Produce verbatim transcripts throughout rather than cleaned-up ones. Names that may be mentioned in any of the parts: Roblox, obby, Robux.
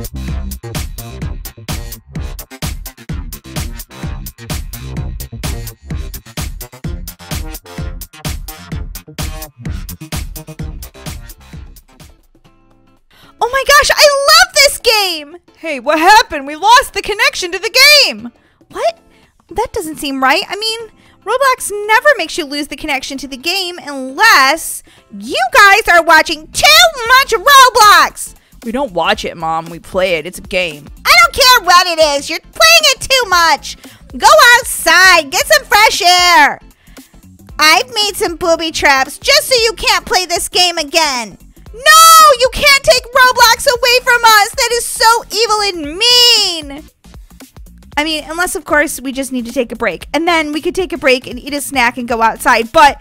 Oh my gosh, I love this game! Hey, what happened? We lost the connection to the game! What? That doesn't seem right. I mean, Roblox never makes you lose the connection to the game unless you guys are watching too much Roblox! We don't watch it, Mom. We play it. It's a game. I don't care what it is. You're playing it too much. Go outside. Get some fresh air. I've made some booby traps just so you can't play this game again. No, you can't take Roblox away from us. That is so evil and mean. I mean, unless, of course, we just need to take a break. And then we could take a break and eat a snack and go outside. But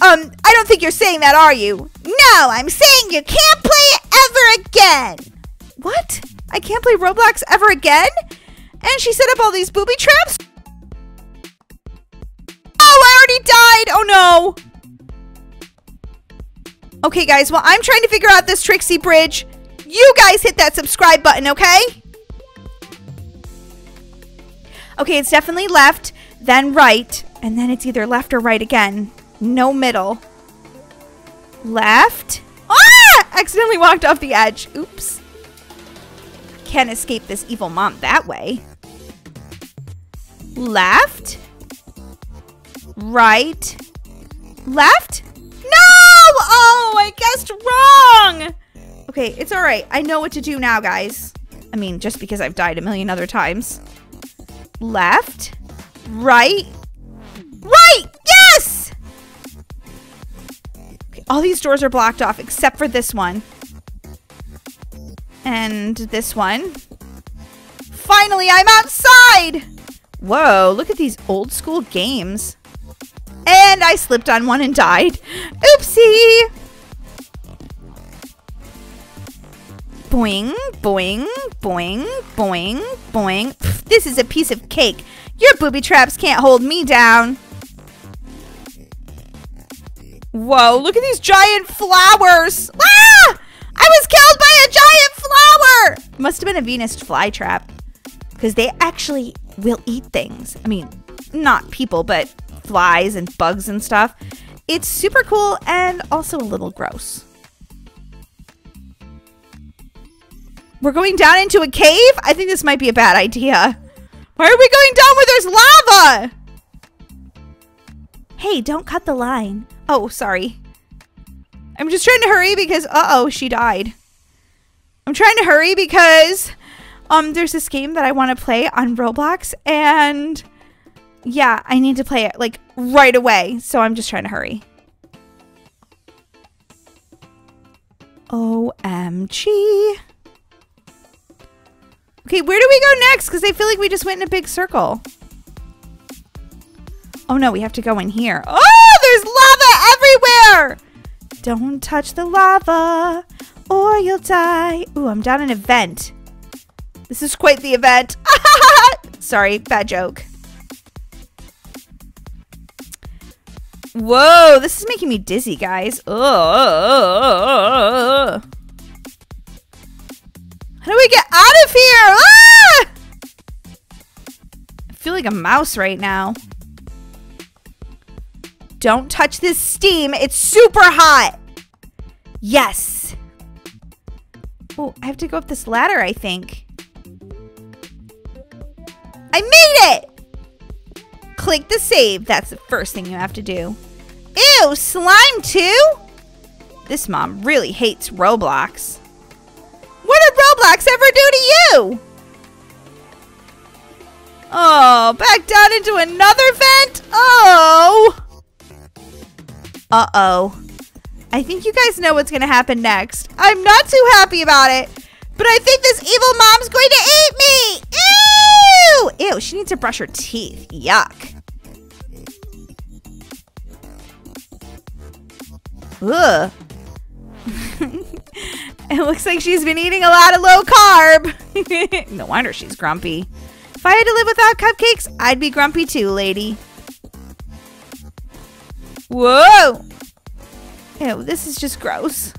um, I don't think you're saying that, are you? No, I'm saying you can't play it ever again. What? I can't play Roblox ever again? And she set up all these booby traps? Oh, I already died. Oh, no. Okay, guys, well, I'm trying to figure out this Trixie Bridge. You guys hit that subscribe button, okay? Okay, it's definitely left, then right, and then it's either left or right again. No middle. Left. Ah! Accidentally walked off the edge. Oops. Can't escape this evil mom that way. Left. Right. Left. Oh, I guessed wrong. Okay, it's all right. I know what to do now, guys. I mean, just because I've died a million other times. Left, right, right. Yes! Okay, all these doors are blocked off except for this one. And this one. Finally, I'm outside. Whoa, look at these old school games. And I slipped on one and died. Oopsie! Boing, boing, boing, boing, boing. Pfft, this is a piece of cake. Your booby traps can't hold me down. Whoa, look at these giant flowers. Ah! I was killed by a giant flower! Must have been a Venus flytrap. Because they actually will eat things. I mean, not people, but flies and bugs and stuff. It's super cool and also a little gross. We're going down into a cave? I think this might be a bad idea. Why are we going down where there's lava? Hey, don't cut the line. Oh, sorry. I'm just trying to hurry because, uh-oh, she died. I'm trying to hurry because um, there's this game that I want to play on Roblox and yeah, I need to play it, like, right away. So I'm just trying to hurry. O M G. Okay, where do we go next? Because I feel like we just went in a big circle. Oh, no, we have to go in here. Oh, there's lava everywhere! Don't touch the lava or you'll die. Ooh, I'm down in a vent. This is quite the event. Sorry, bad joke. Whoa, this is making me dizzy, guys. Ugh. How do we get out of here? Ah! I feel like a mouse right now. Don't touch this steam. It's super hot. Yes. Oh, I have to go up this ladder, I think. I made it. Click the save. That's the first thing you have to do. Ew, slime too? This mom really hates Roblox. What did Roblox ever do to you? Oh, back down into another vent? Oh. Uh-oh. I think you guys know what's going to happen next. I'm not too happy about it, but I think this evil mom's going to eat me. Ew! Ew, she needs to brush her teeth. Yuck. Ugh. It looks like she's been eating a lot of low carb. No wonder she's grumpy. If I had to live without cupcakes, I'd be grumpy too, lady. Whoa. Ew, this is just gross.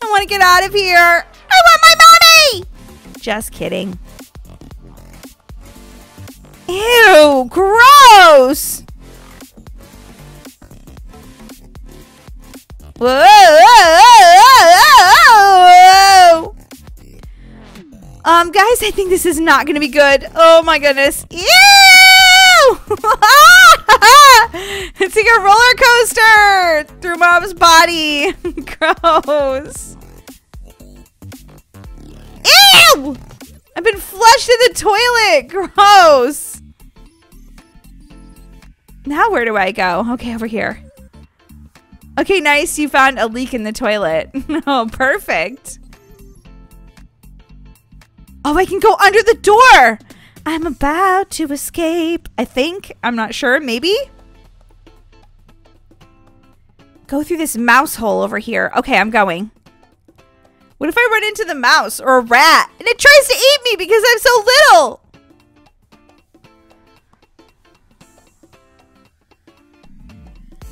I want to get out of here. I want my mommy. Just kidding. Ew, gross! Whoa, whoa, whoa, whoa, whoa. Um, guys, I think this is not gonna be good. Oh my goodness. Ew! It's like a roller coaster through mom's body. Gross. Ew! I've been flushed in the toilet. Gross. Now where do I go? Okay, over here. Okay, nice. You found a leak in the toilet. Oh, perfect. Oh, I can go under the door. I'm about to escape. I think. I'm not sure. Maybe. Go through this mouse hole over here. Okay, I'm going. What if I run into the mouse or a rat and it tries to eat me because I'm so little?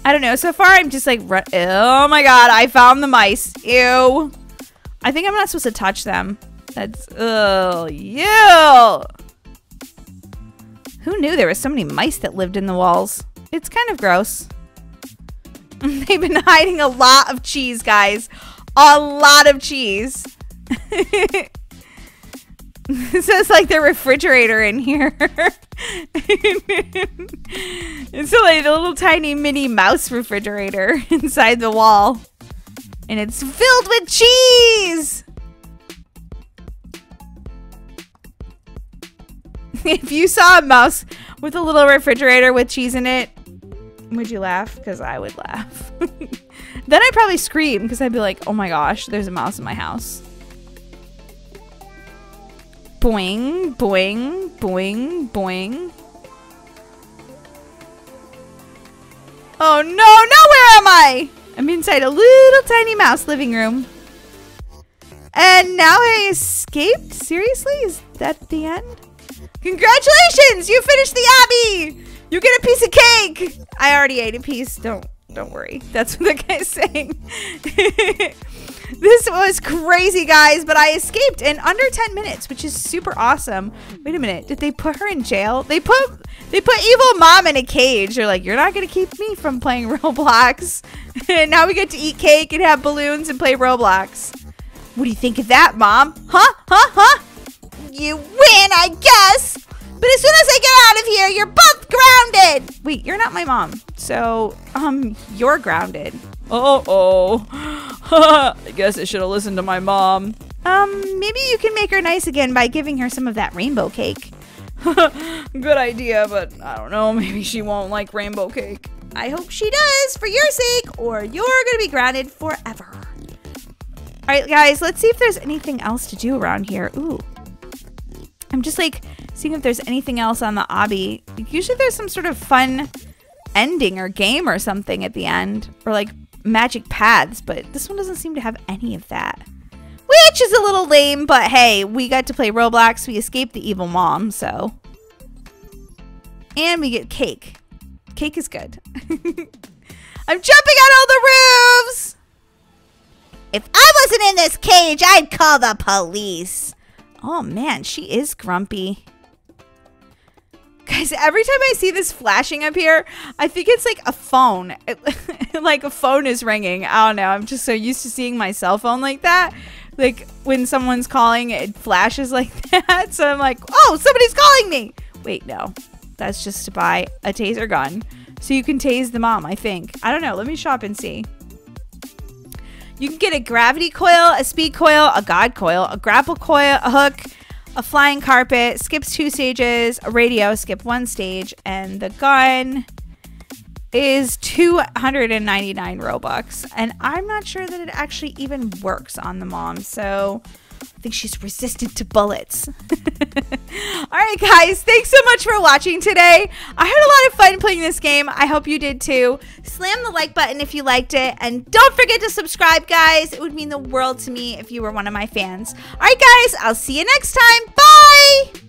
I don't know. So far, I'm just like, oh my god, I found the mice. Ew. I think I'm not supposed to touch them. That's, oh, ew. Who knew there were so many mice that lived in the walls? It's kind of gross. They've been hiding a lot of cheese, guys. A lot of cheese. This is like the refrigerator in here. It's like a little tiny mini mouse refrigerator inside the wall. And it's filled with cheese. If you saw a mouse with a little refrigerator with cheese in it, would you laugh? Because I would laugh. Then I'd probably scream because I'd be like, oh my gosh, there's a mouse in my house. Boing, boing, boing, boing. Oh no, now where am I? I'm inside a little tiny mouse living room. And now I escaped? Seriously? Is that the end? Congratulations! You finished the Abbey! You get a piece of cake! I already ate a piece. Don't don't worry. That's what the guy's saying. This was crazy, guys, but I escaped in under ten minutes, which is super awesome. Wait a minute. Did they put her in jail? They put they put evil mom in a cage. They're like, you're not going to keep me from playing Roblox. And now we get to eat cake and have balloons and play Roblox. What do you think of that, mom? Huh? Huh? Huh? You win, I guess. But as soon as I get out of here, you're both grounded. Wait, you're not my mom. So, um, you're grounded. Uh-oh. I guess I should have listened to my mom. Um, maybe you can make her nice again by giving her some of that rainbow cake. Good idea, but I don't know. Maybe she won't like rainbow cake. I hope she does for your sake, or you're going to be grounded forever. All right, guys, let's see if there's anything else to do around here. Ooh. I'm just like seeing if there's anything else on the obby. Usually there's some sort of fun ending or game or something at the end, or like magic paths, but this one doesn't seem to have any of that, which is a little lame, but hey, we got to play Roblox. We escaped the evil mom, so. And we get cake. Cake is good. I'm jumping on all the roofs. If I wasn't in this cage, I'd call the police. Oh man, she is grumpy. Guys, every time I see this flashing up here, I think it's like a phone. It, like a phone is ringing. I don't know. I'm just so used to seeing my cell phone like that. Like when someone's calling, it flashes like that. So I'm like, oh, somebody's calling me. Wait, no. That's just to buy a taser gun. So you can tase the mom, I think. I don't know. Let me shop and see. You can get a gravity coil, a speed coil, a god coil, a grapple coil, a hook, a flying carpet, skips two stages, a radio, skip one stage, and the gun is two hundred ninety-nine Robux. And I'm not sure that it actually even works on the mom, so I think she's resistant to bullets. All right, guys, thanks so much for watching today. I had a lot of fun playing this game. I hope you did too. Slam the like button if you liked it, and don't forget to subscribe, guys. It would mean the world to me if you were one of my fans. All right, guys, I'll see you next time. Bye.